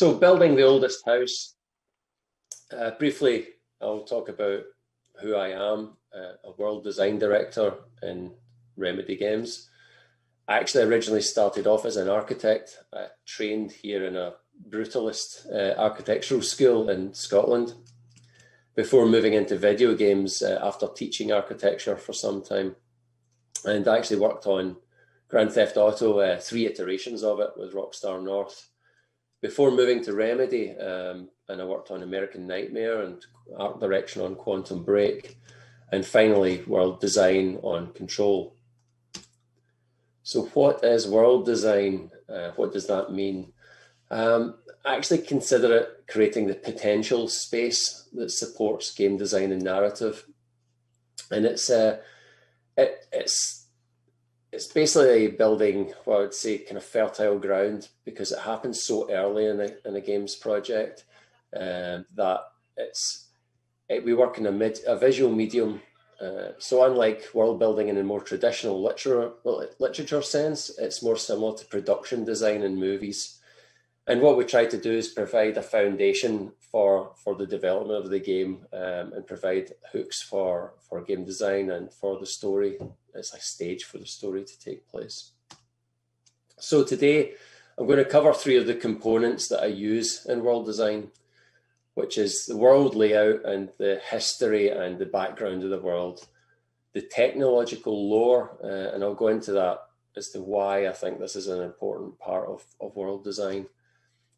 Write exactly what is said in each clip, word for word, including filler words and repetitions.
So building the oldest house. Uh, briefly, I'll talk about who I am, uh, a world design director in Remedy Games. I actually originally started off as an architect. I trained here in a brutalist uh, architectural school in Scotland before moving into video games uh, after teaching architecture for some time. And I actually worked on Grand Theft Auto, uh, three iterations of it with Rockstar North, before moving to Remedy, um, and I worked on American Nightmare and art direction on Quantum Break, and finally world design on Control. So what is world design? Uh, what does that mean? Um, I actually consider it creating the potential space that supports game design and narrative. And it's, uh, it, it's, it's basically building what I would say kind of fertile ground, because it happens so early in a, in a games project uh, that it's, it, we work in a, mid, a visual medium. Uh, so unlike world building in a more traditional literature, literature sense, it's more similar to production design in movies. And what we try to do is provide a foundation for, for the development of the game, um, and provide hooks for, for game design and for the story. It's a stage for the story to take place. So today, I'm going to cover three of the components that I use in world design, which is the world layout and the history and the background of the world, the technological lore, uh, and I'll go into that as to why I think this is an important part of, of world design.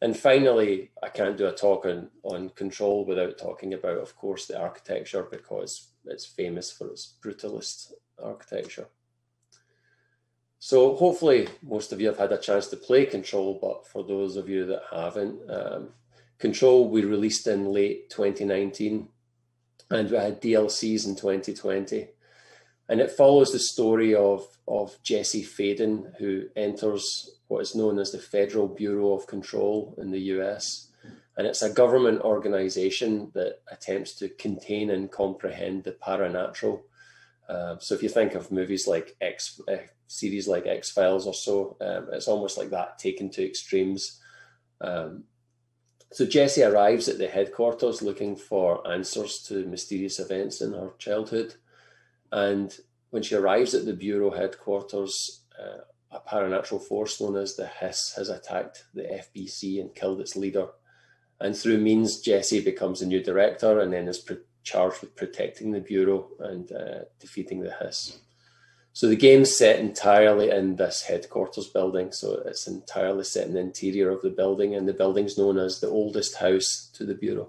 And finally, I can't do a talk on, on Control without talking about, of course, the architecture, because it's famous for its brutalist architecture. So hopefully most of you have had a chance to play Control, but for those of you that haven't, um, Control we released in late twenty nineteen, and we had D L Cs in twenty twenty. And it follows the story of, of Jesse Faden, who enters what is known as the Federal Bureau of Control in the U S. And it's a government organization that attempts to contain and comprehend the paranormal. Uh, so if you think of movies like X, uh, series like X-Files or so, um, it's almost like that taken to extremes. Um, so Jesse arrives at the headquarters looking for answers to mysterious events in her childhood. And when she arrives at the Bureau headquarters, uh, a paranormal force known as the Hiss has attacked the F B C and killed its leader. And through means, Jesse becomes the new director and then is charged with protecting the Bureau and uh, defeating the Hiss. So the game's set entirely in this headquarters building. So it's entirely set in the interior of the building, and the building's known as the oldest house to the Bureau.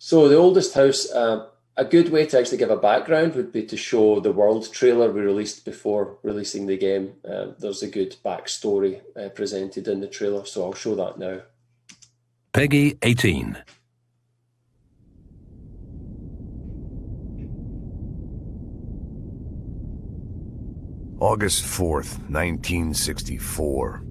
So the oldest house, uh, a good way to actually give a background would be to show the world trailer we released before releasing the game. Uh, there's a good backstory uh, presented in the trailer, so I'll show that now. Peggy eighteen. August fourth, nineteen sixty-four.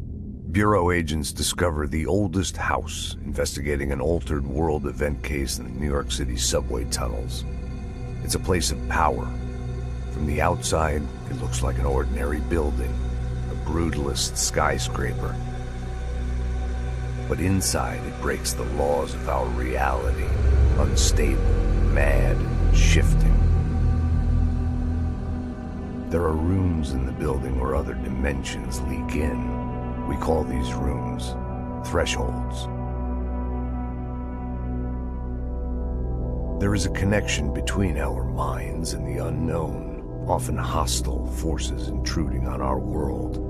Bureau agents discover the oldest house, investigating an altered world event case in the New York City subway tunnels. It's a place of power. From the outside, it looks like an ordinary building, a brutalist skyscraper. But inside, it breaks the laws of our reality, unstable, mad, shifting. There are rooms in the building where other dimensions leak in. We call these rooms thresholds. There is a connection between our minds and the unknown, often hostile forces intruding on our world.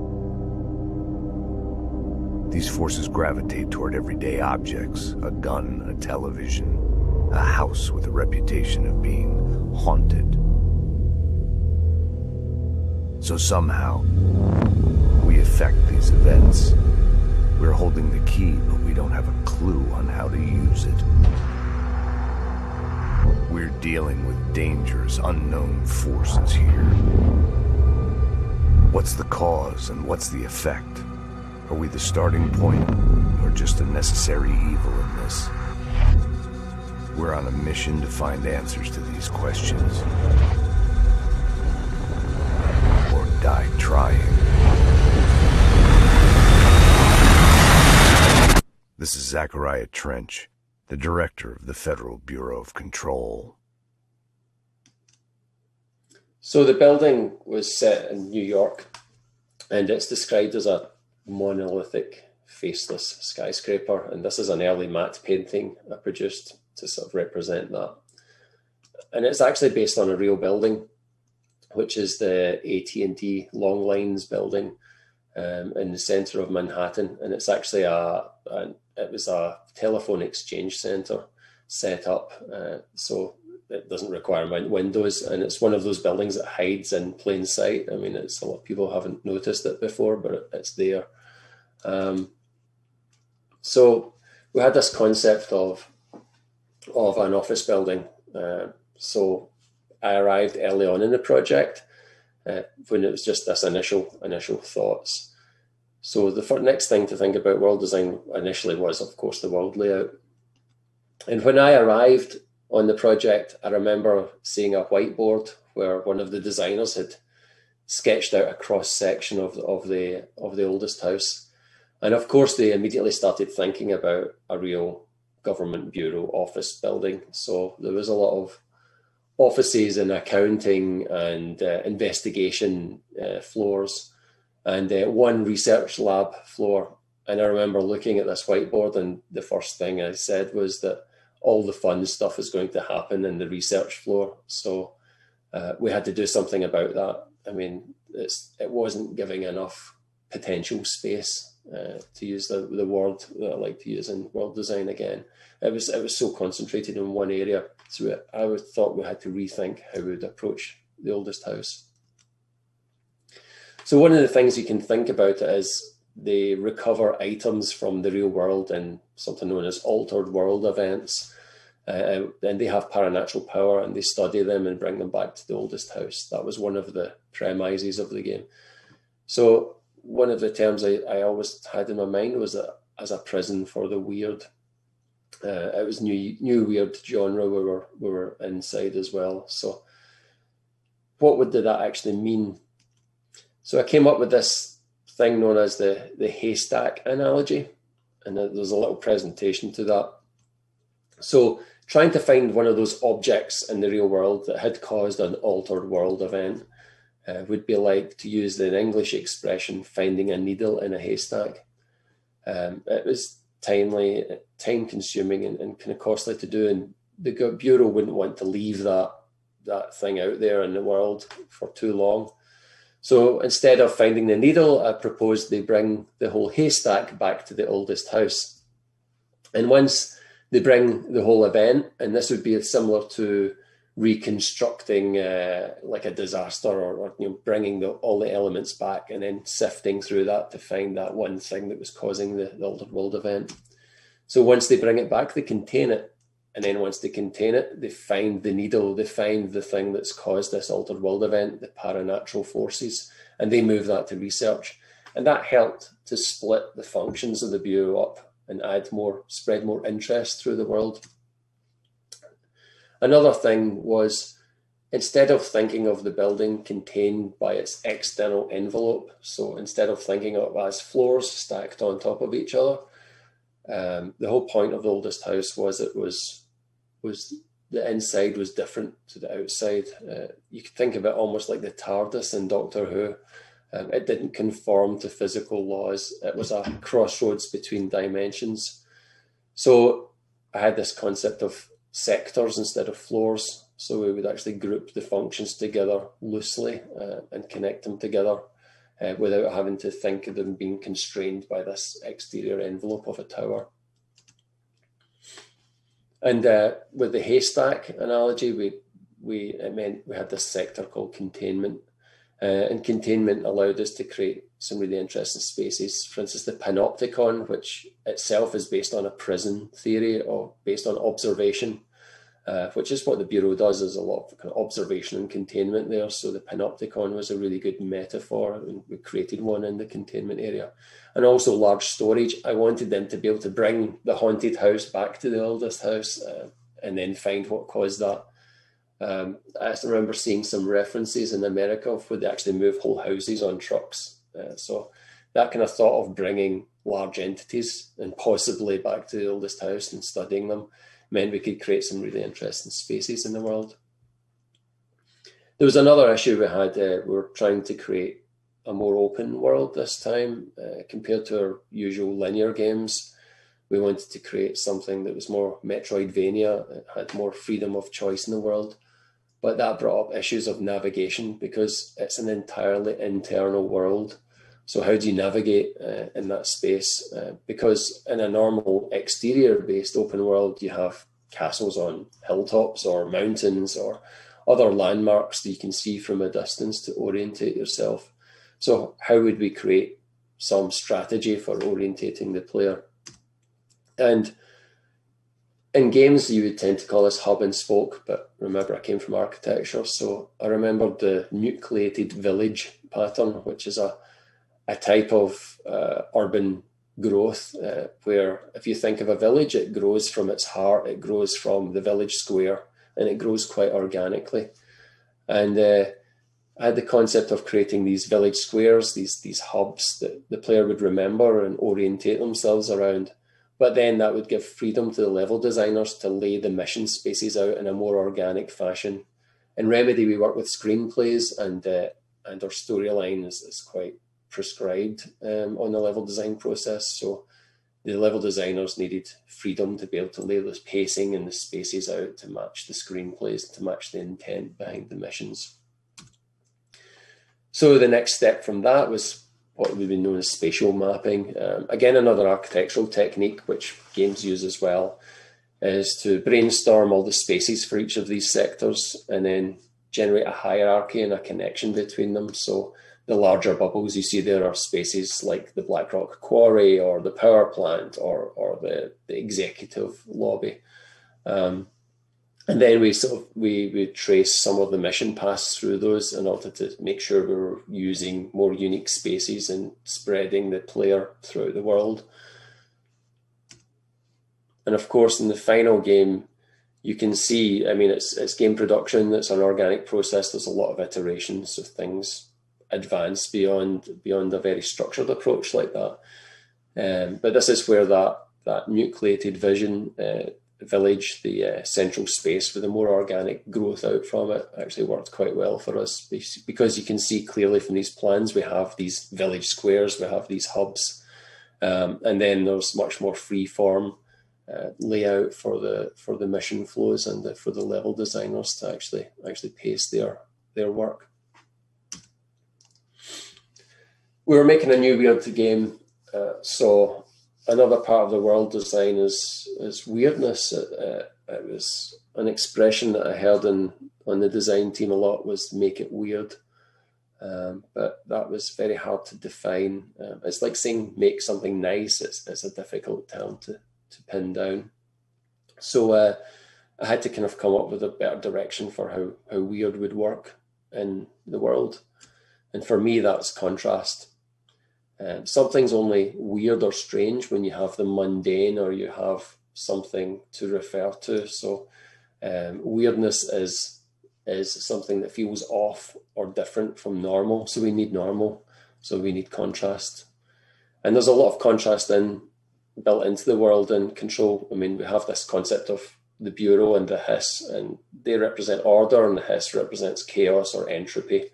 These forces gravitate toward everyday objects, a gun, a television, a house with a reputation of being haunted. So somehow, we affect these events. We're holding the key, but we don't have a clue on how to use it. We're dealing with dangerous, unknown forces here. What's the cause and what's the effect? Are we the starting point or just a necessary evil in this? We're on a mission to find answers to these questions. Or die trying. This is Zachariah Trench, the director of the Federal Bureau of Control. So the building was set in New York, and it's described as a monolithic, faceless skyscraper. And this is an early matte painting I produced to sort of represent that. And it's actually based on a real building, which is the A T and T Long Lines building um, in the center of Manhattan. And it's actually a, a it was a telephone exchange center set up. Uh, so it doesn't require windows, and it's one of those buildings that hides in plain sight. I mean, it's a lot of people haven't noticed it before, but it's there. Um, so we had this concept of of an office building. Uh, so I arrived early on in the project uh, when it was just this initial initial thoughts. So the next thing to think about world design initially was, of course, the world layout. And when I arrived on the project, I remember seeing a whiteboard where one of the designers had sketched out a cross section of, of the of the oldest house, and of course they immediately started thinking about a real government bureau office building. So there was a lot of offices and accounting and uh, investigation uh, floors, and uh, one research lab floor. And I remember looking at this whiteboard, and the first thing I said was that all the fun stuff is going to happen in the research floor. So uh, we had to do something about that. I mean, it's, it wasn't giving enough potential space, uh, to use the, the word that I like to use in world design again. It was, it was so concentrated in one area. So I would, thought we had to rethink how we would approach the oldest house. So one of the things you can think about is they recover items from the real world in something known as altered world events. Uh, and they have paranatural power, and they study them and bring them back to the oldest house. That was one of the premises of the game. So one of the terms I, I always had in my mind was that as a prison for the weird. Uh, it was new, new weird genre we were, we were inside as well. So what would, did that actually mean? So I came up with this thing known as the, the haystack analogy, and there's a little presentation to that. So trying to find one of those objects in the real world that had caused an altered world event uh, would be like, to use the English expression, finding a needle in a haystack. Um, it was timely, time consuming and, and kind of costly to do, and the Bureau wouldn't want to leave that, that thing out there in the world for too long. So instead of finding the needle, I proposed they bring the whole haystack back to the oldest house. And once they bring the whole event, and this would be similar to reconstructing uh, like a disaster, or, or you know, bringing the, all the elements back and then sifting through that to find that one thing that was causing the, the altered world event. So once they bring it back, they contain it. And then once they contain it, they find the needle, they find the thing that's caused this altered world event, the paranatural forces, and they move that to research. And that helped to split the functions of the Bureau up and add more, spread more interest through the world. Another thing was, instead of thinking of the building contained by its external envelope, so instead of thinking of it as floors stacked on top of each other, um, the whole point of the oldest house was it was, was the inside was different to the outside. Uh, you could think of it almost like the TARDIS in Doctor Who. Um, it didn't conform to physical laws. It was a crossroads between dimensions. So I had this concept of sectors instead of floors. So we would actually group the functions together loosely uh, and connect them together uh, without having to think of them being constrained by this exterior envelope of a tower. And uh, with the haystack analogy, we, we, it meant we had this sector called containment. Uh, and containment allowed us to create some really interesting spaces. For instance, the Panopticon, which itself is based on a prison theory or based on observation, uh, which is what the Bureau does, is a lot of observation and containment there. So the Panopticon was a really good metaphor, and we created one in the containment area. And also large storage. I wanted them to be able to bring the haunted house back to the oldest house. Uh, and then find what caused that. Um, I remember seeing some references in America where they actually move whole houses on trucks. Uh, so that kind of thought of bringing large entities and possibly back to the oldest house and studying them meant we could create some really interesting spaces in the world. There was another issue we had. Uh, we were trying to create a more open world this time uh, compared to our usual linear games. We wanted to create something that was more Metroidvania. It had more freedom of choice in the world, but that brought up issues of navigation because it's an entirely internal world. So how do you navigate uh, in that space? Uh, because in a normal exterior-based open world, you have castles on hilltops or mountains or other landmarks that you can see from a distance to orientate yourself. So how would we create some strategy for orientating the player? And in games, you would tend to call this hub and spoke, but remember, I came from architecture, so I remembered the nucleated village pattern, which is a, a type of uh, urban growth uh, where if you think of a village, it grows from its heart, it grows from the village square, and it grows quite organically. And uh, I had the concept of creating these village squares, these, these hubs that the player would remember and orientate themselves around. But then that would give freedom to the level designers to lay the mission spaces out in a more organic fashion. In Remedy, we work with screenplays, and uh, and our storyline is, is quite prescribed um, on the level design process. So the level designers needed freedom to be able to lay the pacing and the spaces out to match the screenplays, to match the intent behind the missions. So the next step from that was what would be known as spatial mapping. Um, again, another architectural technique, which games use as well, is to brainstorm all the spaces for each of these sectors and then generate a hierarchy and a connection between them. So the larger bubbles you see there are spaces like the Black Rock Quarry or the power plant or, or the, the executive lobby. Um, and then we sort of, we, we trace some of the mission paths through those in order to make sure we were using more unique spaces and spreading the player throughout the world. And of course, in the final game, you can see, I mean, it's, it's game production, it's an organic process. There's a lot of iterations, so things advance beyond, beyond a very structured approach like that. Um, but this is where that, that nucleated vision, uh, village, the uh, central space with a more organic growth out from it, actually worked quite well for us, because you can see clearly from these plans we have these village squares, we have these hubs, um, and then there's much more free form uh, layout for the for the mission flows and the, for the level designers to actually actually pace their their work. We were making a new weird game, uh, so. Another part of the world design is, is weirdness. Uh, it was an expression that I heard in, on the design team a lot, was make it weird. Um, but that was very hard to define. Uh, it's like saying make something nice. It's, it's a difficult term to, to pin down. So uh, I had to kind of come up with a better direction for how, how weird would work in the world. And for me, that's contrast. Um, something's only weird or strange when you have the mundane or you have something to refer to. So um, weirdness is, is something that feels off or different from normal. So we need normal. So we need contrast. And there's a lot of contrast in, built into the world in Control. I mean, we have this concept of the Bureau and the Hiss, and they represent order, and the Hiss represents chaos or entropy.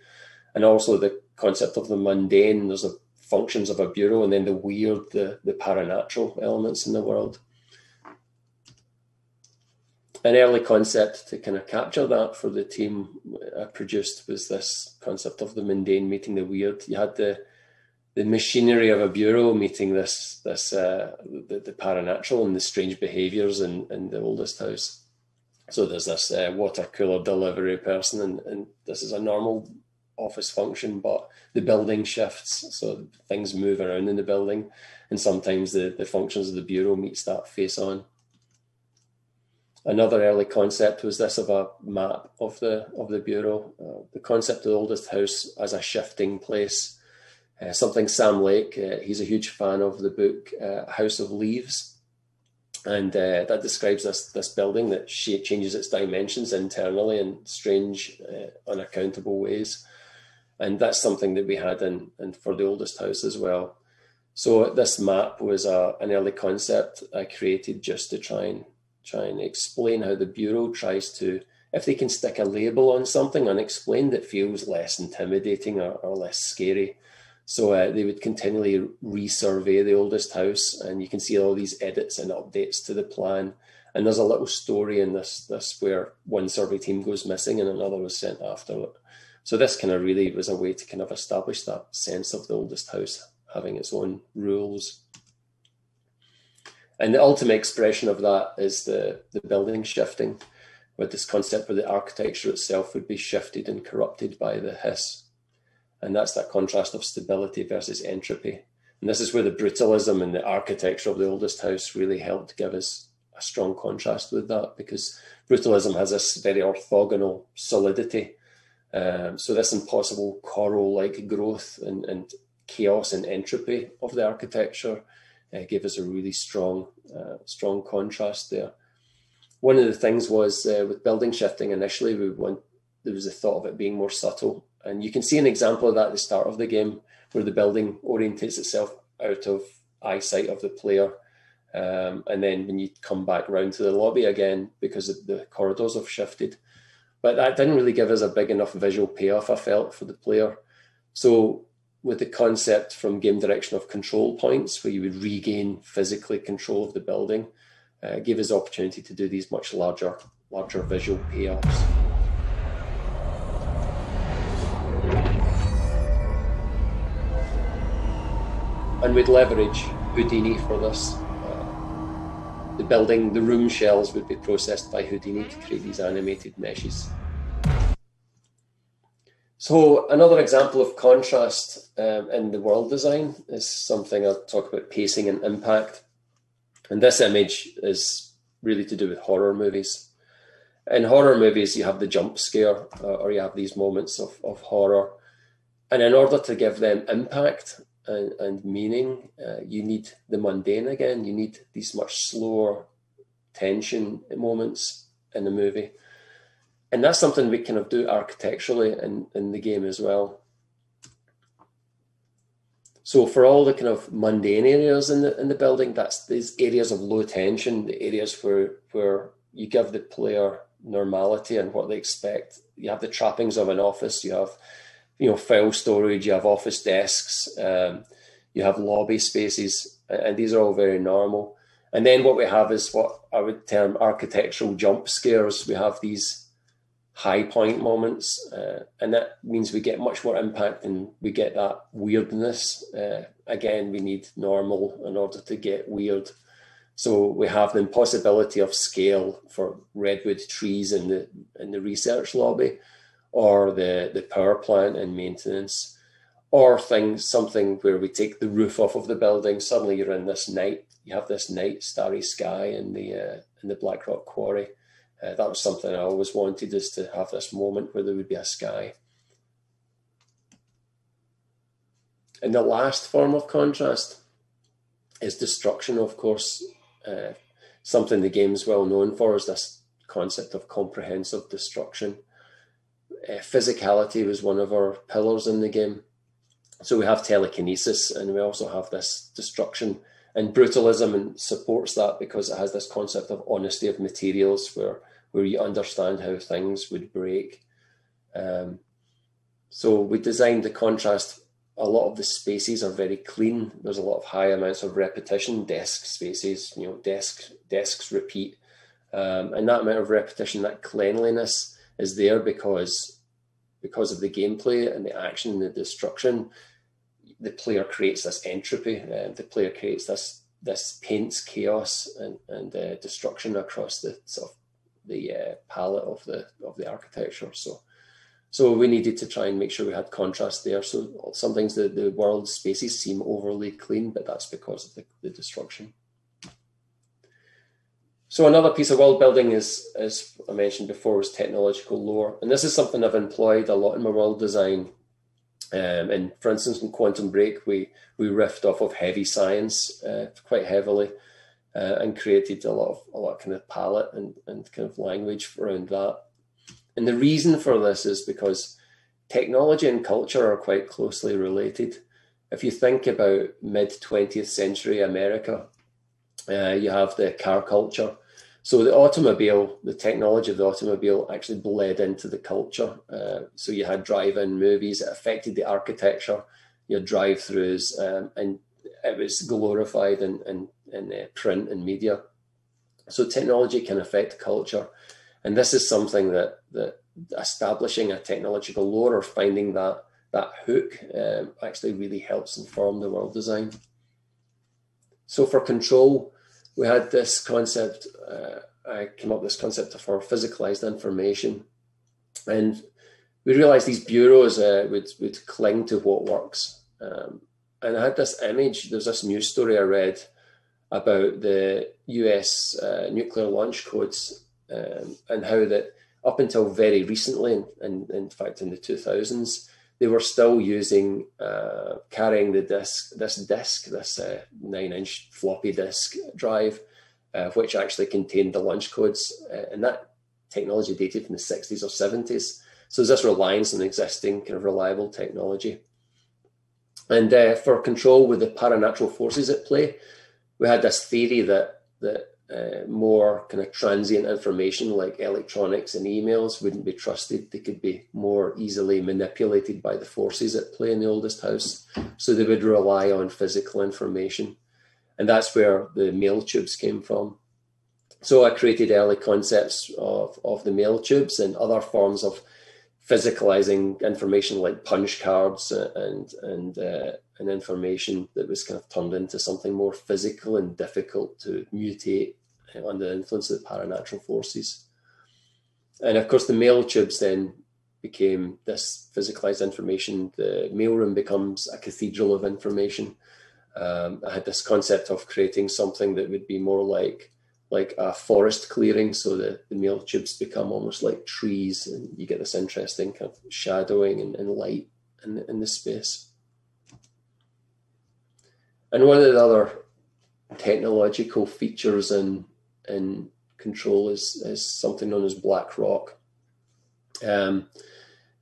And also the concept of the mundane. There's a functions of a bureau, and then the weird, the, the paranatural elements in the world. An early concept to kind of capture that for the team I produced was this concept of the mundane meeting the weird. You had the the machinery of a bureau meeting this, this uh, the, the paranatural and the strange behaviours in, in the oldest house. So there's this uh, water cooler delivery person, and, and this is a normal office function, but the building shifts, so things move around in the building, and sometimes the, the functions of the bureau meets that face on. Another early concept was this of a map of the of the bureau, uh, the concept of the oldest house as a shifting place, uh, something Sam Lake, uh, he's a huge fan of the book uh, House of Leaves, And uh, that describes this this building that changes its dimensions internally in strange, uh, unaccountable ways. And that's something that we had in, in for the oldest house as well. So this map was a, an early concept I created just to try and try and explain how the Bureau tries to, if they can stick a label on something unexplained, it feels less intimidating or, or less scary. So uh, they would continually resurvey the oldest house, and you can see all these edits and updates to the plan. And there's a little story in this, this where one survey team goes missing and another was sent after it. So this kind of really was a way to kind of establish that sense of the oldest house having its own rules. And the ultimate expression of that is the, the building shifting, with this concept where the architecture itself would be shifted and corrupted by the hiss. And that's that contrast of stability versus entropy. And this is where the brutalism and the architecture of the oldest house really helped give us a strong contrast with that, because brutalism has this very orthogonal solidity. Um, so this impossible coral-like growth and, and chaos and entropy of the architecture uh, gave us a really strong, uh, strong contrast there. One of the things was uh, with building shifting initially, we want, there was a thought of it being more subtle. And you can see an example of that at the start of the game, where the building orientates itself out of eyesight of the player. Um, and then when you come back round to the lobby again, because the corridors have shifted. But that didn't really give us a big enough visual payoff, I felt, for the player. So with the concept from game direction of control points, where you would regain physically control of the building, uh, gave us the opportunity to do these much larger, larger visual payoffs. And we'd leverage Houdini for this. The building, the room shells would be processed by Houdini to create these animated meshes. So another example of contrast um, in the world design is something I'll talk about, pacing and impact. And this image is really to do with horror movies. In horror movies, you have the jump scare, uh, or you have these moments of, of horror. And in order to give them impact, And, and meaning, uh, you need the mundane again. You need these much slower tension moments in the movie. And that's something we kind of do architecturally in, in the game as well. So for all the kind of mundane areas in the, in the building, that's these areas of low tension, the areas where, where you give the player normality and what they expect. You have the trappings of an office, you have you know, file storage, you have office desks, um, you have lobby spaces, and these are all very normal. And then what we have is what I would term architectural jump scares. We have these high point moments, uh, and that means we get much more impact and we get that weirdness. Uh, again, we need normal in order to get weird. So we have the impossibility of scale for redwood trees in the, in the research lobby, or the, the power plant and maintenance, or things, something where we take the roof off of the building. Suddenly you're in this night, you have this night starry sky in the, uh, in the Black Rock Quarry. Uh, that was something I always wanted, is to have this moment where there would be a sky. And the last form of contrast is destruction, of course. Uh, something the game's well known for is this concept of comprehensive destruction. Uh, physicality was one of our pillars in the game. So we have telekinesis, and we also have this destruction, and brutalism and supports that because it has this concept of honesty of materials, where, where you understand how things would break. Um, so we designed the contrast. A lot of the spaces are very clean. There's a lot of high amounts of repetition, desk spaces, you know, desk, desks repeat. Um, and that amount of repetition, that cleanliness, is there because, because of the gameplay and the action and the destruction. The player creates this entropy, and the player creates this, this paints chaos and, and uh, destruction across the sort of the uh, palette of the, of the architecture. So, so we needed to try and make sure we had contrast there. So sometimes the, the world spaces seem overly clean, but that's because of the, the destruction. So another piece of world building is, as I mentioned before, was technological lore. And this is something I've employed a lot in my world design. Um, and for instance, in Quantum Break, we, we riffed off of heavy science uh, quite heavily. uh, and created a lot of a lot of kind of palette and, and kind of language around that. And the reason for this is because technology and culture are quite closely related. If you think about mid twentieth century America, uh, you have the car culture. So the automobile, the technology of the automobile actually bled into the culture. Uh, so you had drive-in movies, it affected the architecture, your drive-throughs, um, and it was glorified in, in, in uh, print and media. So technology can affect culture. And this is something that, that establishing a technological lore or finding that, that hook um, actually really helps inform the world design. So for Control, we had this concept, uh, I came up with this concept for physicalized information. And we realized these bureaus uh, would, would cling to what works. Um, and I had this image, there's this news story I read about the U S uh, nuclear launch codes um, and how that up until very recently, and, and in fact in the two thousands, they were still using, uh, carrying the disc, this disc, this uh, nine-inch floppy disk drive, uh, which actually contained the launch codes. Uh, and that technology dated from the sixties or seventies. So there's this reliance on existing kind of reliable technology. And uh, for Control, with the paranatural forces at play, we had this theory that, that uh, more kind of transient information like electronics and emails wouldn't be trusted. They could be more easily manipulated by the forces at play in the oldest house. So they would rely on physical information. And that's where the mail tubes came from. So I created early concepts of, of the mail tubes and other forms of physicalizing information like punch cards and and uh, and information that was kind of turned into something more physical and difficult to mutate under the influence of the paranatural forces. And of course the mail tubes then became this physicalized information. The mailroom becomes a cathedral of information. Um, I had this concept of creating something that would be more like like a forest clearing, so the, the mail tubes become almost like trees, and you get this interesting kind of shadowing and, and light in, in the space. And one of the other technological features in, in Control is, is something known as Black Rock. Um,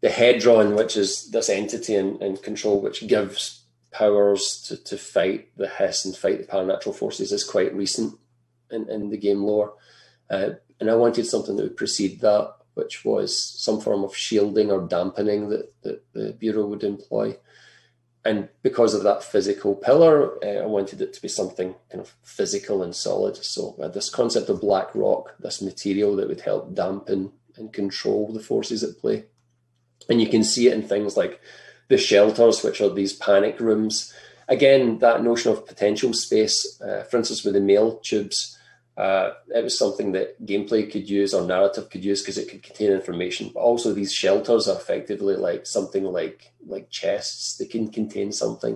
the Hedron, which is this entity in, in Control, which gives powers to, to fight the Hiss and fight the paranatural forces, is quite recent In, in the game lore, uh, and I wanted something that would precede that, which was some form of shielding or dampening that, that the Bureau would employ. And because of that physical pillar, uh, I wanted it to be something kind of physical and solid. So uh, this concept of Black Rock, this material that would help dampen and control the forces at play. And you can see it in things like the shelters, which are these panic rooms. Again, that notion of potential space, uh, for instance, with the mail tubes, Uh, it was something that gameplay could use or narrative could use because it could contain information, but also these shelters are effectively like something like like chests. They can contain something.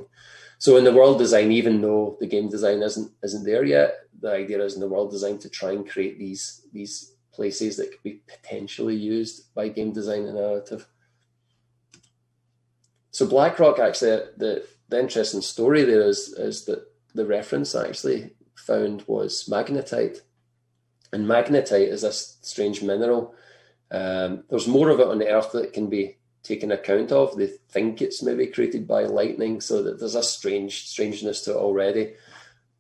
So in the world design, even though the game design isn't isn't there yet, the idea is in the world design to try and create these these places that could be potentially used by game design and narrative. So Blackrock, actually, the the interesting story there is is that the reference actually found was magnetite, and magnetite is this strange mineral. Um, there's more of it on the earth that can be taken account of. They think it's maybe created by lightning, so that there's a strange strangeness to it already.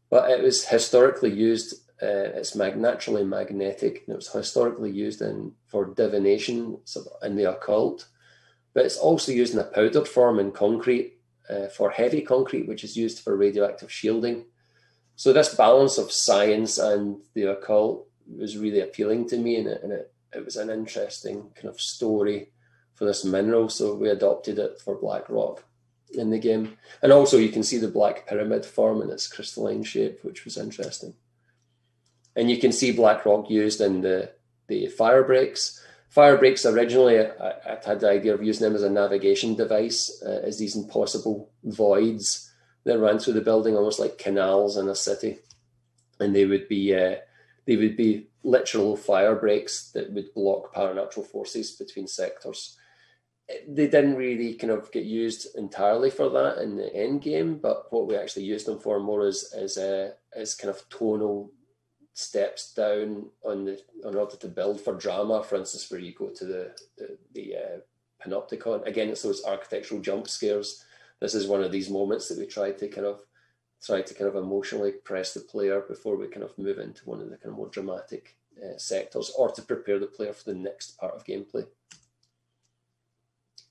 But it was historically used, uh, it's mag naturally magnetic, and it was historically used in for divination, so in the occult, but it's also used in a powdered form in concrete, uh, for heavy concrete, which is used for radioactive shielding. So this balance of science and the occult was really appealing to me, and it, and it, it was an interesting kind of story for this mineral, so we adopted it for Black Rock in the game. And also you can see the Black Pyramid form in its crystalline shape, which was interesting. And you can see Black Rock used in the, the fire breaks. Fire breaks, originally I, I had the idea of using them as a navigation device, uh, as these impossible voids that ran through the building, almost like canals in a city, and they would be uh, they would be literal fire breaks that would block paranatural forces between sectors. They didn't really kind of get used entirely for that in the end game, but what we actually used them for more is as is, uh, is kind of tonal steps down on the in order to build for drama, for instance, where you go to the the, the uh, Panopticon. Again, it's those architectural jump scares. This is one of these moments that we try to kind of try to kind of emotionally press the player before we kind of move into one of the kind of more dramatic uh, sectors, or to prepare the player for the next part of gameplay.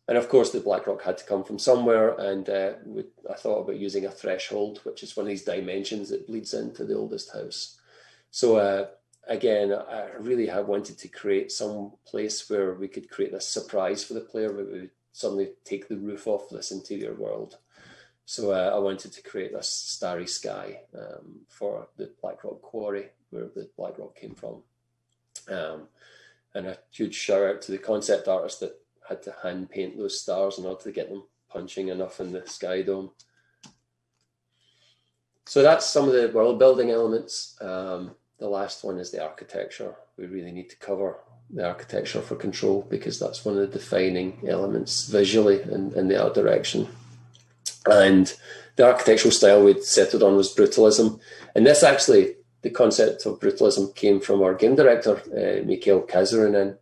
And of course, the Black Rock had to come from somewhere, and uh, we, I thought about using a threshold, which is one of these dimensions that bleeds into the oldest house. So uh, again, I really had wanted to create some place where we could create a surprise for the player, where we would suddenly take the roof off this interior world. So uh, I wanted to create this starry sky um, for the Black Rock Quarry, where the Black Rock came from. Um, and a huge shout out to the concept artist that had to hand paint those stars in order to get them punching enough in the sky dome. So that's some of the world building elements. Um, the last one is the architecture. We really need to cover the architecture for Control, because that's one of the defining elements visually in, in the art direction. And the architectural style we'd settled on was Brutalism. And this actually, the concept of Brutalism came from our game director, uh, Mikhail Kazarinen.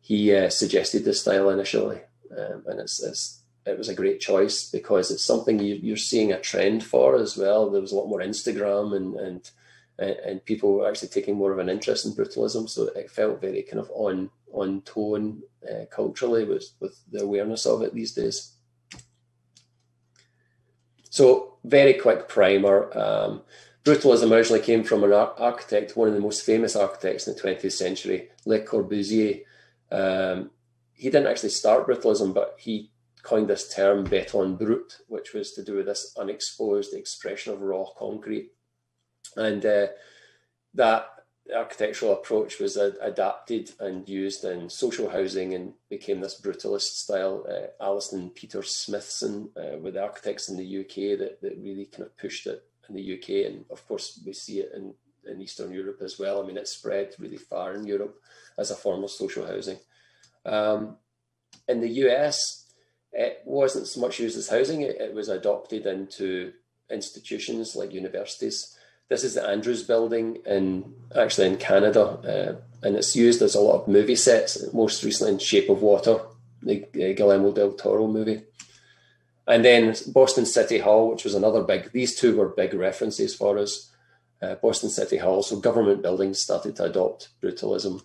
He uh, suggested this style initially, um, and it's, it's, it was a great choice because it's something you, you're seeing a trend for as well. There was a lot more Instagram and, and, and people were actually taking more of an interest in Brutalism, so it felt very kind of on, on tone uh, culturally with, with the awareness of it these days. So very quick primer. Um, Brutalism originally came from an ar architect, one of the most famous architects in the twentieth century, Le Corbusier. Um, he didn't actually start Brutalism, but he coined this term Beton Brut, which was to do with this unexposed expression of raw concrete. And uh, that architectural approach was uh, adapted and used in social housing and became this brutalist style. Uh, Alison Peter Smithson uh, were the architects in the U K that, that really kind of pushed it in the U K. And of course, we see it in, in Eastern Europe as well. I mean, it spread really far in Europe as a form of social housing. Um, in the U S, it wasn't so much used as housing. It, it was adopted into institutions like universities. This is the Andrews Building, in, actually in Canada, uh, and it's used as a lot of movie sets, most recently in Shape of Water, the uh, Guillermo del Toro movie. And then Boston City Hall, which was another big, these two were big references for us. Uh, Boston City Hall, so government buildings started to adopt Brutalism.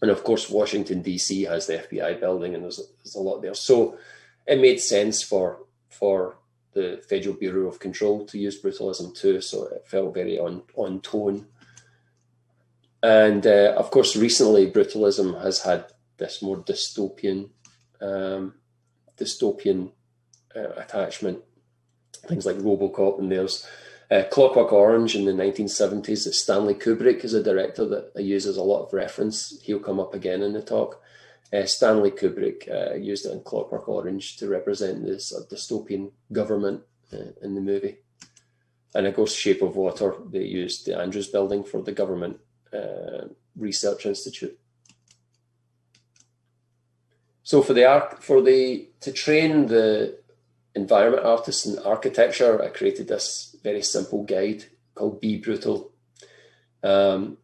And of course, Washington, D C has the F B I building, and there's, there's a lot there. So it made sense for, for the Federal Bureau of Control to use Brutalism too, so it felt very on, on tone. And uh, of course, recently, Brutalism has had this more dystopian, um, dystopian uh, attachment, things like Robocop, and there's Uh, Clockwork Orange in the nineteen seventies, Stanley Kubrick is a director that uses a lot of reference. He'll come up again in the talk. Uh, Stanley Kubrick uh, used it in Clockwork Orange to represent this uh, dystopian government uh, in the movie. And of course, Shape of Water, they used the Andrews Building for the Government uh, Research Institute. So for the arc, for the to train the environment artists in architecture, I created this very simple guide called Be Brutal. Um,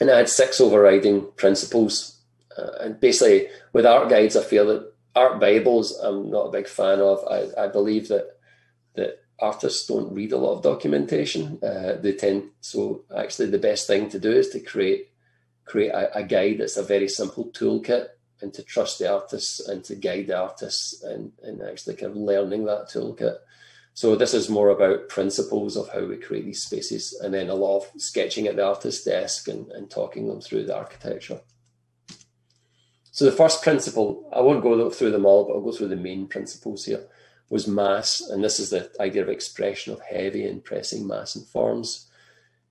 and I had six overriding principles. Uh, and basically with art guides, I feel that art Bibles, I'm not a big fan of. I, I believe that, that artists don't read a lot of documentation. Uh, they tend, so actually the best thing to do is to create, create a, a guide that's a very simple toolkit, and to trust the artists and to guide the artists and, and actually kind of learning that toolkit. So this is more about principles of how we create these spaces, and then a lot of sketching at the artist's desk and, and talking them through the architecture. So the first principle, I won't go through them all, but I'll go through the main principles here, was mass. And this is the idea of expression of heavy and pressing mass and forms,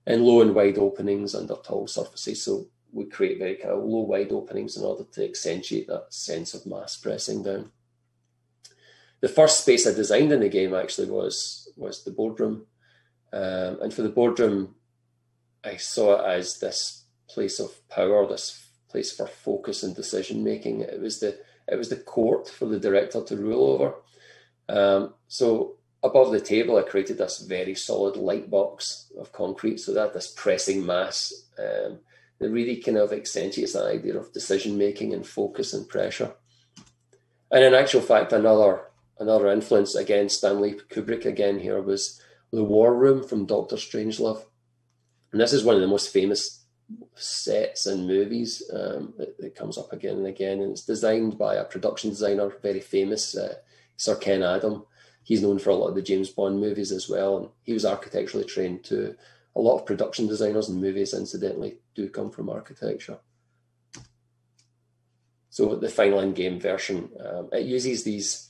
and low and wide openings under tall surfaces. So we create very kind of low, wide openings in order to accentuate that sense of mass pressing down. The first space I designed in the game actually was, was the boardroom. Um, and for the boardroom, I saw it as this place of power, this place for focus and decision-making. It was the, it was the court for the director to rule over. Um, so above the table, I created this very solid light box of concrete, so that this pressing mass um, that really kind of accentuates that idea of decision making and focus and pressure. And in actual fact, another another influence, again, Stanley Kubrick again here, was The War Room from Doctor Strangelove. And this is one of the most famous sets in movies um, that, that comes up again and again. And it's designed by a production designer, very famous, uh, Sir Ken Adam. He's known for a lot of the James Bond movies as well. And he was architecturally trained too. A lot of production designers and movies, incidentally, do come from architecture. So the final in-game version, um, it uses these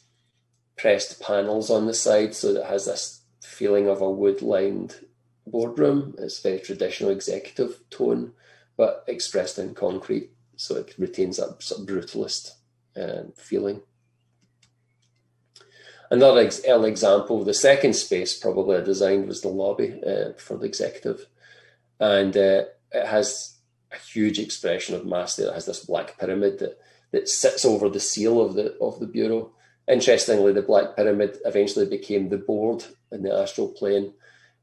pressed panels on the side, so that it has this feeling of a wood-lined boardroom. It's very traditional executive tone, but expressed in concrete, so it retains that sort of brutalist uh, feeling. Another ex example, the second space probably I designed was the lobby uh, for the executive. And uh, it has a huge expression of mass there. It has this black pyramid that, that sits over the seal of the, of the bureau. Interestingly, the black pyramid eventually became the board in the astral plane.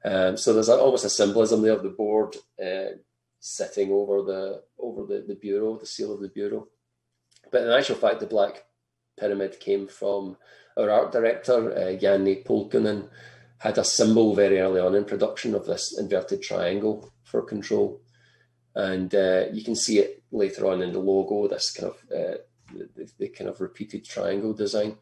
Um, so there's a, almost a symbolism there of the board uh, sitting over, the, over the, the bureau, the seal of the bureau. But in actual fact, the black pyramid came from our art director, uh, Janne Pulkkinen, had a symbol very early on in production of this inverted triangle for Control. And uh, you can see it later on in the logo, this kind of, uh, the, the kind of repeated triangle design.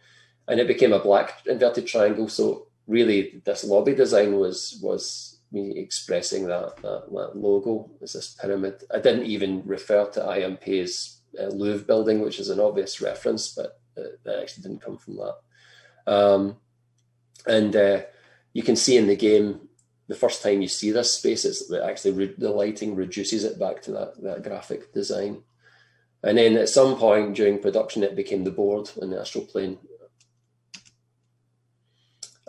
And it became a black inverted triangle. So really this lobby design was, was me expressing that, that, that logo as this pyramid. I didn't even refer to I M P's uh, Louvre building, which is an obvious reference, but it, it actually didn't come from that. Um, and uh, you can see in the game, the first time you see this space, it's actually re the lighting reduces it back to that, that graphic design. And then at some point during production, it became the board in the astral plane.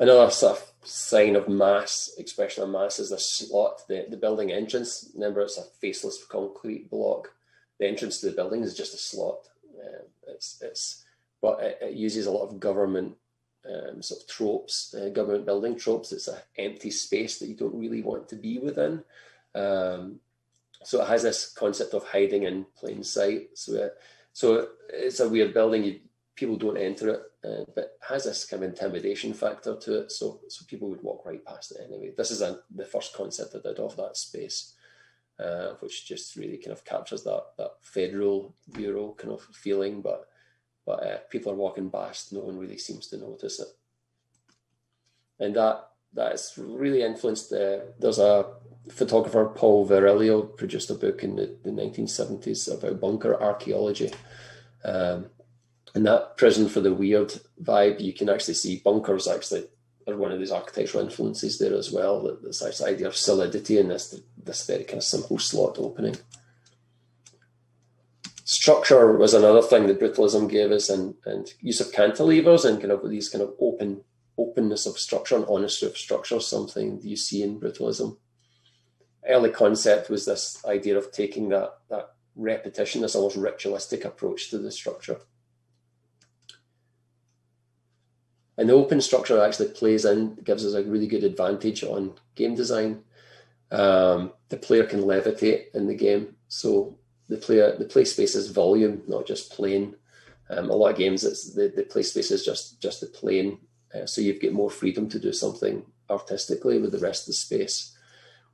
Another sort of sign of mass, expression of mass, is the slot, the, the building entrance. Remember, it's a faceless concrete block. The entrance to the building is just a slot. Uh, it's, it's, but it, it uses a lot of government Um, sort of tropes, uh, government building tropes. It's an empty space that you don't really want to be within. Um, so it has this concept of hiding in plain sight. So, it, so it's a weird building. You, people don't enter it, uh, but it has this kind of intimidation factor to it. So, so people would walk right past it anyway. This is a, the first concept I did of that space, uh, which just really kind of captures that, that Federal Bureau kind of feeling, but But uh, people are walking past, no one really seems to notice it. And that that's really influenced. Uh, there's a photographer, Paul Virilio, produced a book in the, the nineteen seventies about bunker archaeology. Um, and that prison for the weird vibe, you can actually see bunkers actually are one of these architectural influences there as well. This idea of solidity and this, this very kind of simple slot opening. Structure was another thing that Brutalism gave us, and, and use of cantilevers and kind of these kind of open openness of structure and honesty of structure, something you see in Brutalism. Early concept was this idea of taking that, that repetition, this almost ritualistic approach to the structure. And the open structure actually plays in, gives us a really good advantage on game design. Um, the player can levitate in the game. So The player, the play space is volume, not just plane. Um, a lot of games, it's the, the play space is just just the plane, uh, so you've got more freedom to do something artistically with the rest of the space.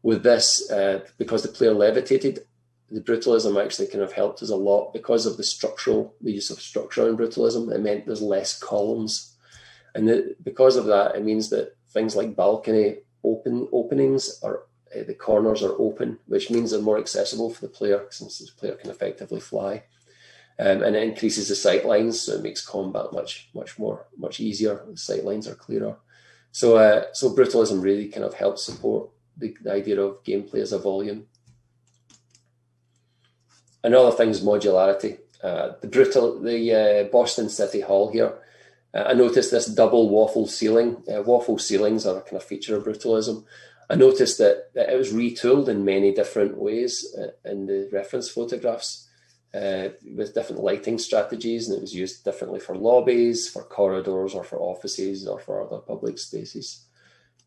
With this, uh, because the player levitated, the Brutalism actually kind of helped us a lot because of the structural, the use of structure in Brutalism. It meant there's less columns, and the, because of that, it means that things like balcony open openings are. The corners are open, which means they're more accessible for the player, since the player can effectively fly, um, and it increases the sight lines, so it makes combat much, much more, much easier. The sight lines are clearer. So, uh, so Brutalism really kind of helps support the, the idea of gameplay as a volume. Another thing is modularity. Uh, the brutal, the uh, Boston City Hall here. Uh, I noticed this double waffle ceiling. Uh, waffle ceilings are a kind of feature of Brutalism. I noticed that, that it was retooled in many different ways uh, in the reference photographs. uh, with different lighting strategies, and it was used differently for lobbies, for corridors, or for offices, or for other public spaces.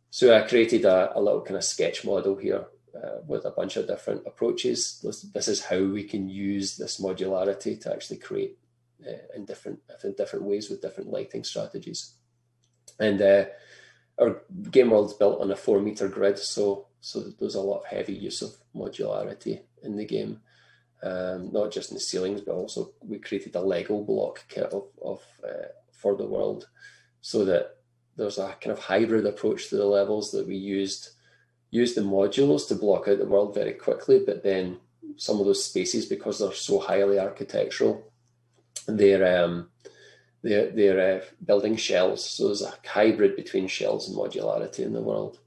So I created a, a little kind of sketch model here uh, with a bunch of different approaches. This, this is how we can use this modularity to actually create uh, in different in different ways with different lighting strategies. And uh, our game world's built on a four meter grid, so so there's a lot of heavy use of modularity in the game, um, not just in the ceilings, but also we created a Lego block kit of, of uh, for the world, so that there's a kind of hybrid approach to the levels that we used, used the modules to block out the world very quickly, but then some of those spaces, because they're so highly architectural, they're um, they're, they're uh, building shells. So there's a hybrid between shells and modularity in the world.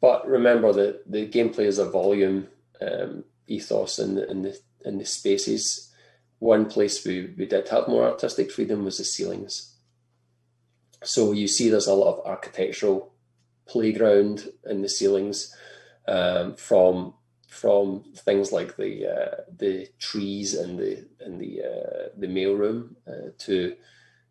But remember that the gameplay is a volume um, ethos in the, in the, in the spaces. One place we, we did have more artistic freedom was the ceilings. So you see there's a lot of architectural playground in the ceilings, um, from from things like the uh, the trees and the and the uh, the mailroom uh, to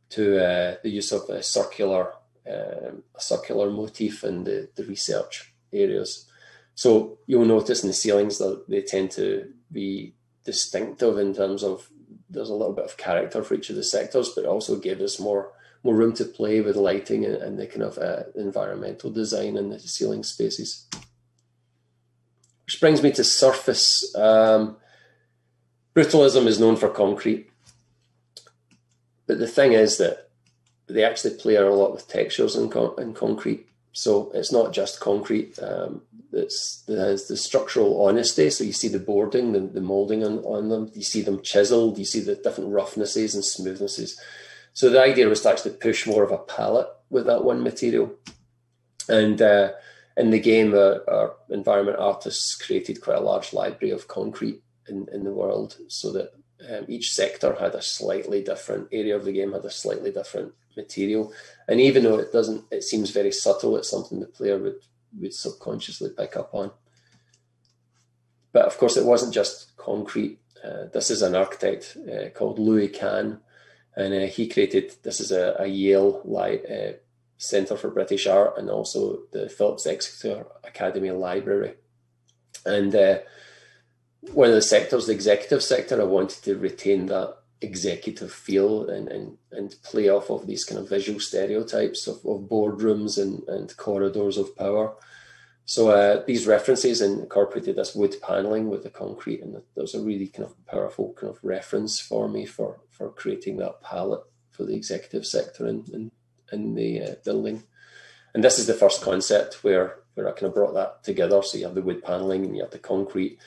to uh, the use of a circular um, a circular motif in the, the research areas. So you'll notice in the ceilings that they tend to be distinctive in terms of there's a little bit of character for each of the sectors, but it also gave us more more room to play with lighting and, and the kind of uh, environmental design in the ceiling spaces. Which brings me to surface. Um, Brutalism is known for concrete, but the thing is that they actually play a lot with textures in, con in concrete. So it's not just concrete, um, it's, there's the structural honesty. So you see the boarding, the, the molding on, on them, you see them chiseled, you see the different roughnesses and smoothnesses. So the idea was to actually push more of a palette with that one material. And uh, in the game, uh, our environment artists created quite a large library of concrete in, in the world, so that um, each sector had a slightly different area of the game, had a slightly different material. And even though it doesn't, it seems very subtle, it's something the player would, would subconsciously pick up on. But of course, it wasn't just concrete. Uh, this is an architect uh, called Louis Kahn, and uh, he created, this is a, a Yale Li- uh, Center for British Art and also the Phillips Exeter Academy Library. And uh, one of the sectors, the executive sector, I wanted to retain that executive feel and, and, and play off of these kind of visual stereotypes of, of boardrooms and, and corridors of power. So uh, these references incorporated this wood paneling with the concrete, and that was a really kind of powerful kind of reference for me for, for creating that palette for the executive sector in, in, in the uh, building. And this is the first concept where, where I kind of brought that together. So you have the wood paneling and you have the concrete.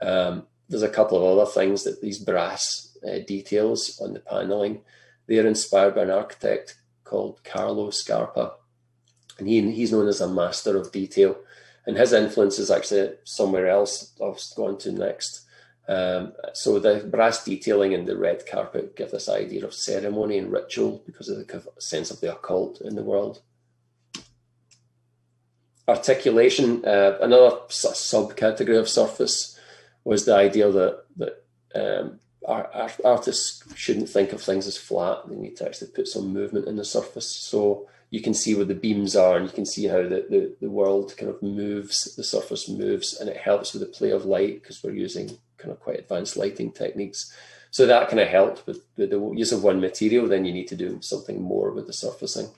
Um, there's a couple of other things that these brass Uh, details on the paneling. They're inspired by an architect called Carlo Scarpa, and he, he's known as a master of detail, and his influence is actually somewhere else I've gone to next. Um, so the brass detailing and the red carpet give this idea of ceremony and ritual because of the sense of the occult in the world. Articulation, uh, another subcategory of surface, was the idea that, that um, Our artists shouldn't think of things as flat. They need to actually put some movement in the surface. So you can see where the beams are, and you can see how the, the, the world kind of moves, the surface moves, and it helps with the play of light because we're using kind of quite advanced lighting techniques. So that kind of helped with, with the use of one material. Then you need to do something more with the surfacing.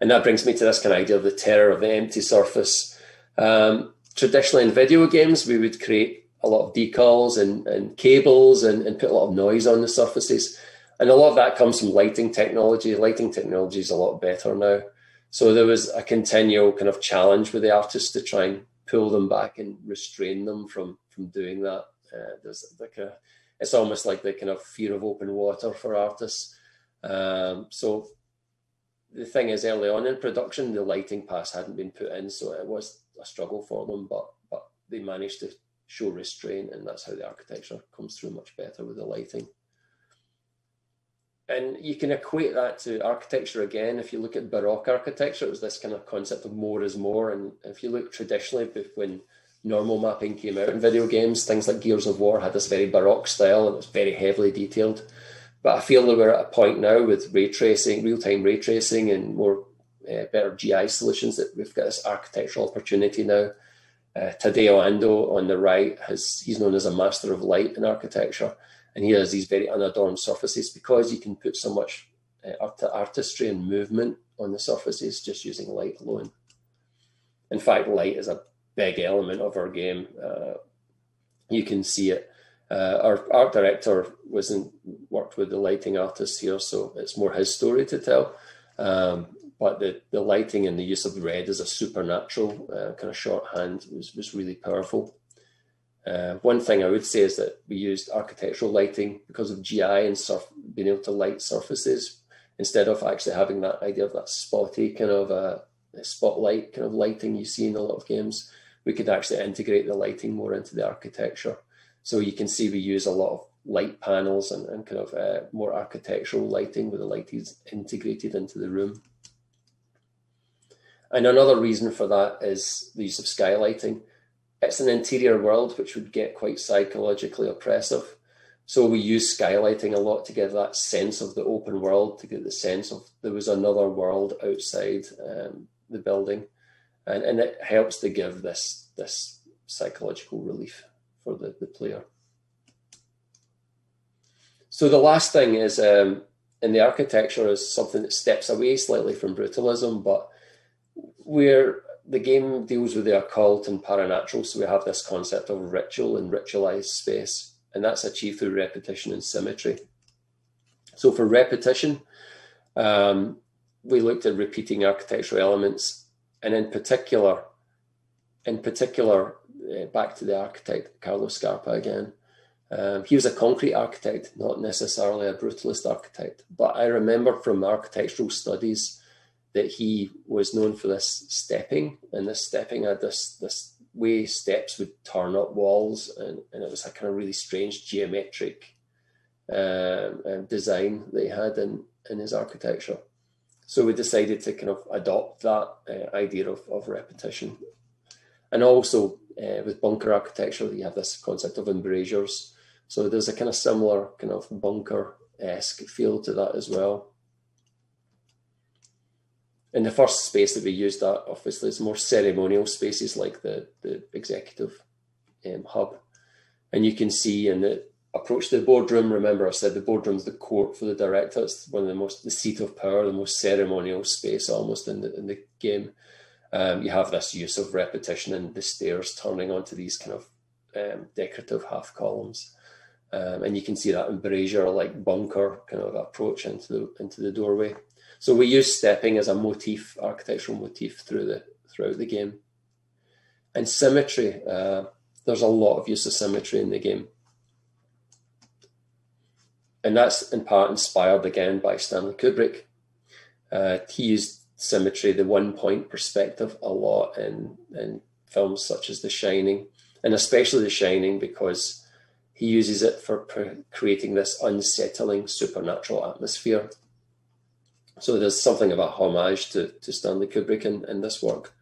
And that brings me to this kind of idea of the terror of the empty surface. Um, traditionally in video games, we would create a lot of decals and, and cables and, and put a lot of noise on the surfaces. And a lot of that comes from lighting technology. Lighting technology is a lot better now. So there was a continual kind of challenge with the artists to try and pull them back and restrain them from, from doing that. Uh, there's like a, it's almost like the kind of fear of open water for artists. Um, so the thing is, early on in production, the lighting pass hadn't been put in, so it was a struggle for them, but, but they managed to show restraint, and that's how the architecture comes through much better with the lighting. And you can equate that to architecture again. If you look at Baroque architecture, it was this kind of concept of more is more. And if you look traditionally, when normal mapping came out in video games, things like Gears of War had this very Baroque style and it was very heavily detailed. But I feel that we're at a point now with ray tracing, real-time ray tracing and more uh, better G I solutions that we've got this architectural opportunity now. Uh, Tadeo Ando on the right, has he's known as a master of light in architecture. And he has these very unadorned surfaces because you can put so much uh, art artistry and movement on the surfaces just using light alone. In fact, light is a big element of our game. Uh, you can see it. Uh, our art director was in, worked with the lighting artist here, so it's more his story to tell. Um, but the, the lighting and the use of red as a supernatural uh, kind of shorthand was, was really powerful. Uh, one thing I would say is that we used architectural lighting because of G I and surf being able to light surfaces instead of actually having that idea of that spotty kind of a uh, spotlight kind of lighting you see in a lot of games. We could actually integrate the lighting more into the architecture. So you can see we use a lot of light panels and, and kind of uh, more architectural lighting where the light is integrated into the room. And another reason for that is the use of skylighting. It's an interior world, which would get quite psychologically oppressive. So we use skylighting a lot to get that sense of the open world, to get the sense of there was another world outside um, the building. And, and it helps to give this, this psychological relief for the, the player. So the last thing is, um, in the architecture is something that steps away slightly from brutalism, but we're... The game deals with the occult and paranatural, so we have this concept of ritual and ritualized space, and that's achieved through repetition and symmetry. So for repetition, um, we looked at repeating architectural elements, and in particular, in particular, uh, back to the architect, Carlo Scarpa again. Um, he was a concrete architect, not necessarily a brutalist architect, but I remember from architectural studies that he was known for this stepping, and this stepping had this, this way steps would turn up walls, and, and it was a kind of really strange geometric um, uh, design that he had in, in his architecture. So we decided to kind of adopt that uh, idea of, of repetition. And also uh, with bunker architecture, you have this concept of embrasures. So there's a kind of similar kind of bunker-esque feel to that as well. And the first space that we used that obviously is more ceremonial spaces like the, the executive um, hub. And you can see in the approach to the boardroom, remember I said the boardroom's the court for the director. It's one of the most, the seat of power, the most ceremonial space almost in the, in the game. Um, you have this use of repetition and the stairs turning onto these kind of um, decorative half columns. Um, and you can see that embrasure-like bunker kind of approach into the, into the doorway. So we use stepping as a motif, architectural motif through the, throughout the game. And symmetry, uh, there's a lot of use of symmetry in the game. And that's in part inspired again by Stanley Kubrick. Uh, he used symmetry, the one point perspective, a lot in, in films such as The Shining, and especially The Shining because he uses it for creating this unsettling supernatural atmosphere. So there's something of a homage to, to Stanley Kubrick in, in this work.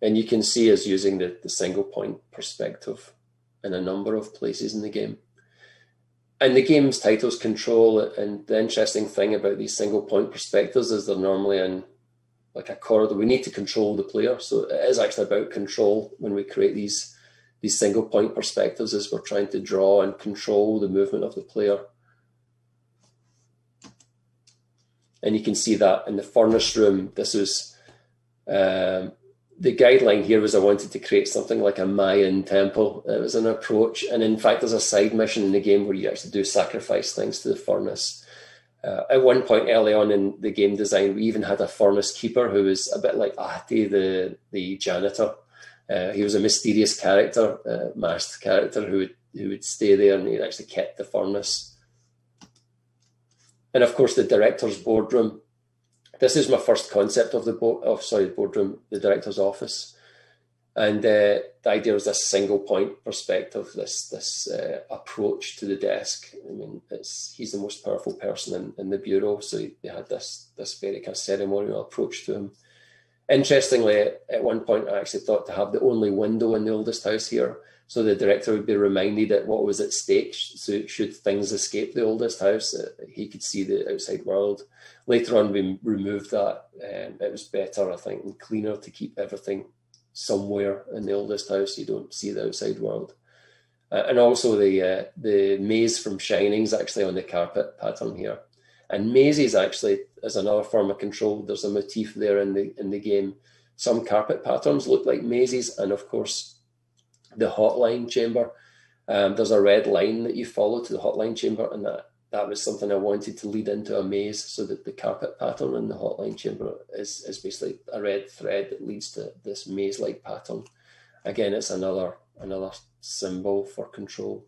And you can see us using the, the single point perspective in a number of places in the game. And the game's title's Control, and the interesting thing about these single point perspectives is they're normally in like a corridor. We need to control the player. So it is actually about control when we create these, these single point perspectives as we're trying to draw and control the movement of the player. And you can see that in the furnace room. This was, um, the guideline here was I wanted to create something like a Mayan temple. It was an approach. And in fact, there's a side mission in the game where you actually do sacrifice things to the furnace. Uh, at one point early on in the game design, we even had a furnace keeper who was a bit like Ahti, the, the janitor. Uh, he was a mysterious character, uh, masked character who would, who would stay there and he actually kept the furnace. And of course, the director's boardroom. This is my first concept of the board. Oh, sorry, boardroom, the director's office. And uh, the idea was this single point perspective, this this uh, approach to the desk. I mean, it's, he's the most powerful person in, in the bureau, so he, they had this this very kind of ceremonial approach to him. Interestingly, at one point, I actually thought to have the only window in the oldest house here, so the director would be reminded at what was at stake. So should things escape the oldest house, uh, he could see the outside world. Later on, we removed that. Um, it was better, I think, and cleaner to keep everything somewhere in the oldest house. You don't see the outside world. Uh, and also the uh, the maze from Shining's actually on the carpet pattern here. And mazes actually is another form of control. There's a motif there in the in the game. Some carpet patterns look like mazes, and of course the hotline chamber. Um, there's a red line that you follow to the hotline chamber, and that, that was something I wanted to lead into a maze, so that the carpet pattern in the hotline chamber is, is basically a red thread that leads to this maze-like pattern. Again, it's another, another symbol for control.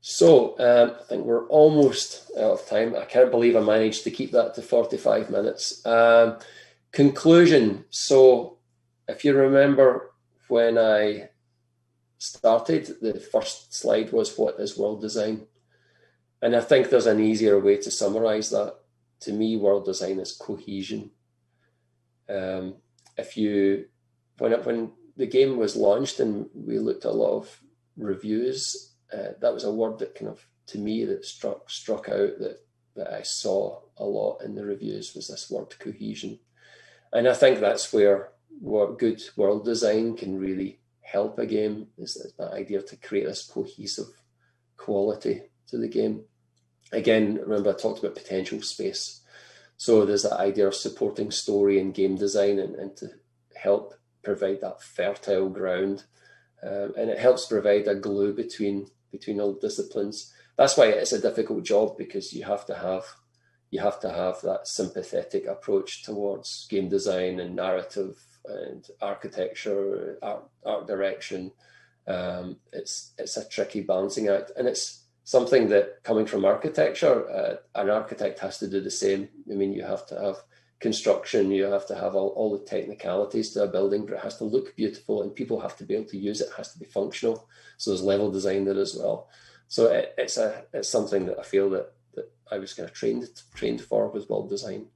So um, I think we're almost out of time. I can't believe I managed to keep that to forty-five minutes. Um, conclusion. So if you remember when I started, the first slide was what is world design? And I think there's an easier way to summarize that. To me, world design is cohesion. Um, if you, when, it, when the game was launched and we looked at a lot of reviews, uh, that was a word that kind of, to me, that struck struck out, that, that I saw a lot in the reviews, was this word cohesion. And I think that's where what good world design can really help a game, is that idea to create this cohesive quality to the game. Again, remember I talked about potential space. So there's that idea of supporting story and game design, and, and to help provide that fertile ground. Um, and it helps provide a glue between between all disciplines. That's why it's a difficult job, because you have to have you have to have that sympathetic approach towards game design and narrative and architecture, art, art direction. Um, it's it's a tricky balancing act, and it's something that, coming from architecture, uh, an architect has to do the same. I mean, you have to have construction, you have to have all, all the technicalities to a building, but it has to look beautiful and people have to be able to use it. It has to be functional. So there's level design there as well. So it, it's a it's something that I feel that, that I was kind of trained trained for with world design.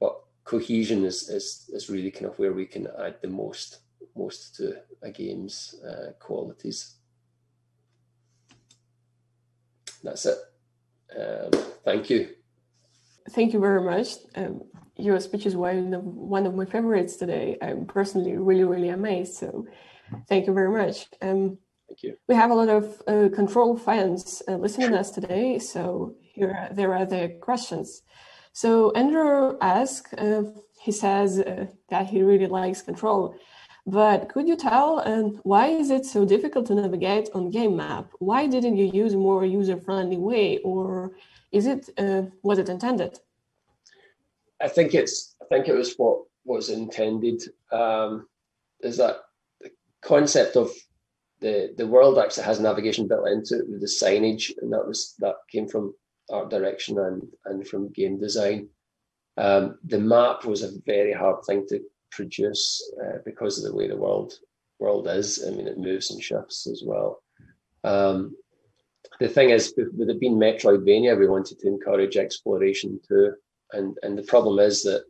But cohesion is, is, is really kind of where we can add the most, most to a game's uh, qualities. That's it. Um, thank you. Thank you very much. Um, your speech is one of, one of my favorites today. I'm personally really, really amazed. So thank you very much. Um, thank you. We have a lot of uh, Control fans uh, listening to us today. So here, there are the questions. So Andrew asks, uh, he says uh, that he really likes Control, but could you tell um, why is it so difficult to navigate on game map? Why didn't you use a more user-friendly way, or is it uh, was it intended? I think it's I think it was what was intended. Um, is that the concept of the the world actually has navigation built into it with the signage, and that was that came from art direction and and from game design. Um, the map was a very hard thing to produce uh, because of the way the world world is. I mean, it moves and shifts as well. Um, the thing is, with it being Metroidvania, we wanted to encourage exploration too, and and the problem is that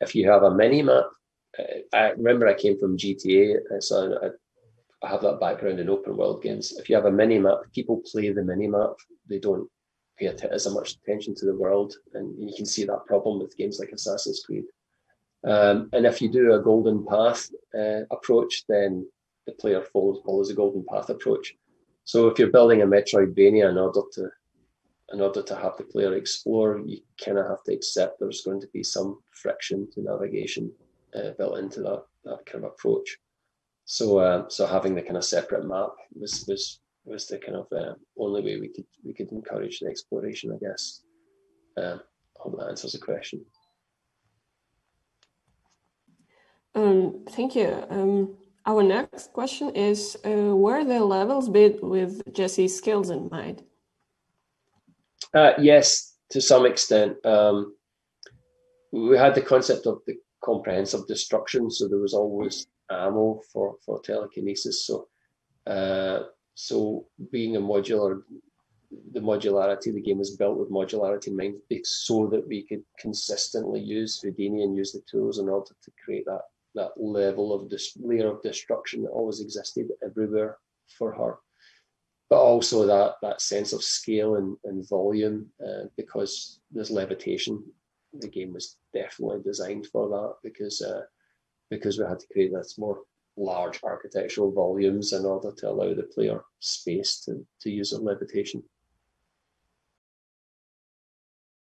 if you have a mini map, uh, I remember I came from G T A, so I, I have that background in open world games. If you have a mini map, people play the mini map. They don't pay as much attention to the world, and you can see that problem with games like Assassin's Creed. Um, and if you do a golden path uh, approach, then the player follows, follows a golden path approach. So if you're building a Metroidvania, in order to in order to have the player explore, you kind of have to accept there's going to be some friction to navigation uh, built into that, that kind of approach. So uh, so having the kind of separate map was was. was the kind of uh, only way we could we could encourage the exploration, I guess. Um, I hope that answers the question. Um, thank you. Um, our next question is, uh, were the levels built with Jesse's skills in mind? Uh, yes, to some extent. Um, we had the concept of the comprehensive destruction, so there was always ammo for, for telekinesis. So uh, so being a modular, the modularity, the game is built with modularity in mind, so that we could consistently use Houdini and use the tools in order to create that, that level of this layer of destruction that always existed everywhere for her. But also that, that sense of scale and, and volume, uh, because there's levitation. The game was definitely designed for that, because uh, because we had to create this more large architectural volumes in order to allow the player space to, to use a levitation.